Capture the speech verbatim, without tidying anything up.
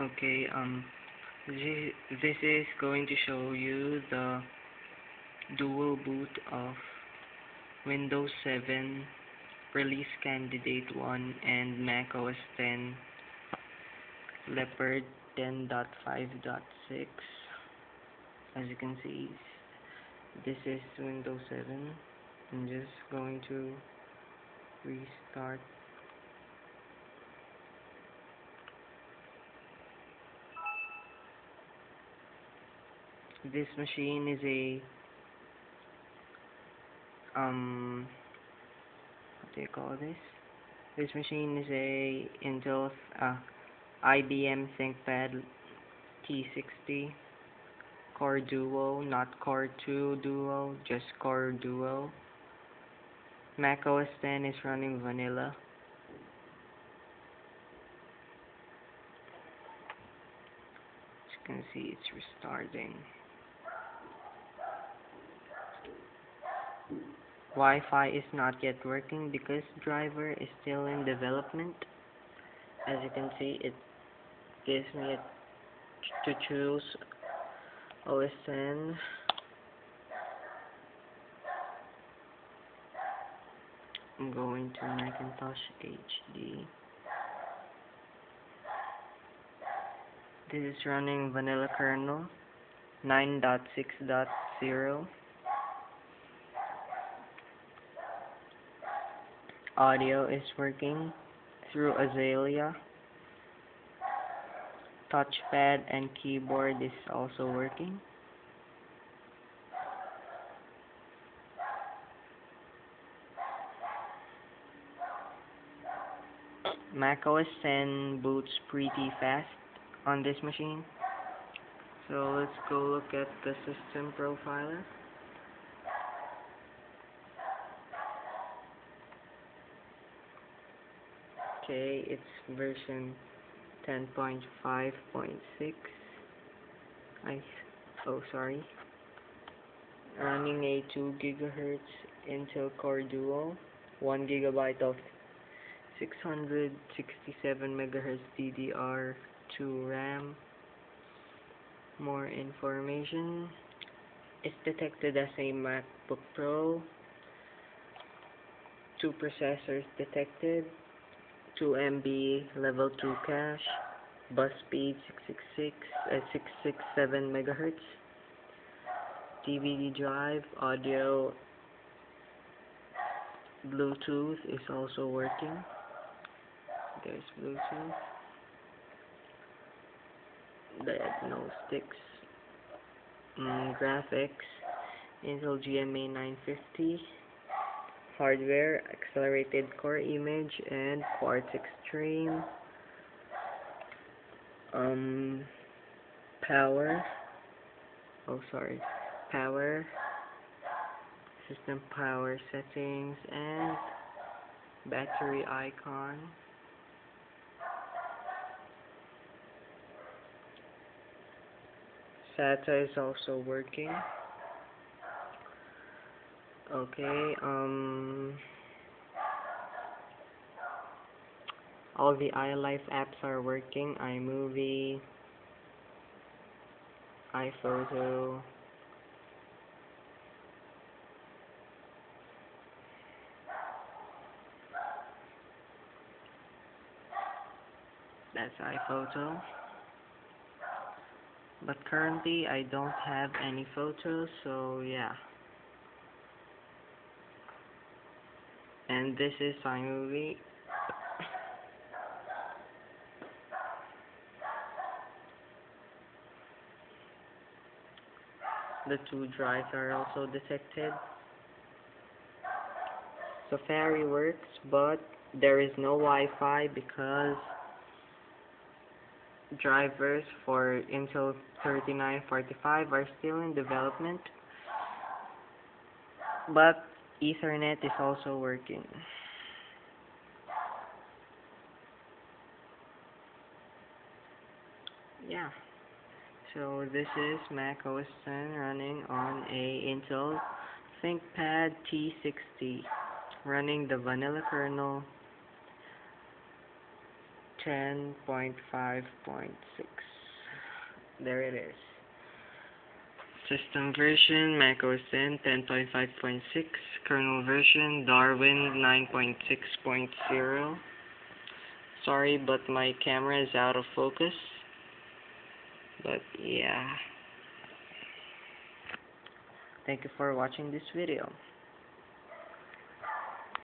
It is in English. Okay, um, this, this is going to show you the dual boot of Windows seven Release Candidate one and Mac O S ten Leopard ten point five point six. As you can see, this is Windows seven. I'm just going to restart. This machine is a um what do you call this? This machine is a Intel uh, I B M ThinkPad T sixty Core Duo, not Core two Duo, just Core Duo. Mac O S X is running vanilla. As you can see, it's restarting. Wi-Fi is not yet working because driver is still in development. As you can see, it gives me a to choose O S X. I'm going to Macintosh H D. This is running vanilla kernel nine point six point zero. Audio is working through Azalea. Touchpad and keyboard is also working. Mac O S X boots pretty fast on this machine. So let's go look at the system profiler. Okay, it's version ten point five point six. I oh sorry. Running a two gigahertz Intel Core Duo, one gigabyte of six hundred sixty-seven megahertz D D R two RAM. More information. It's detected as a MacBook Pro. Two processors detected. two M B level two cache. Bus speed six sixty-seven megahertz. D V D drive, audio, Bluetooth is also working. There's Bluetooth. Diagnostics. Mm, graphics. Intel G M A nine fifty. Hardware, accelerated core image, and Quartz Extreme. Um, power. Oh, sorry. Power. System power settings and battery icon. SATA is also working. Okay, um, all the iLife apps are working, iMovie, iPhoto, that's iPhoto, but currently I don't have any photos, so yeah. And this is iMovie. The two drives are also detected. Safari works, but there is no Wi-Fi because drivers for Intel thirty-nine forty-five are still in development. But Ethernet is also working. Yeah. So this is Mac O S X running on a Intel ThinkPad T sixty, running the vanilla kernel, ten point five point six. There it is. System version, Mac O S X ten point five point six. Kernel version, Darwin nine point six point zero. Sorry, but my camera is out of focus. But yeah. Thank you for watching this video.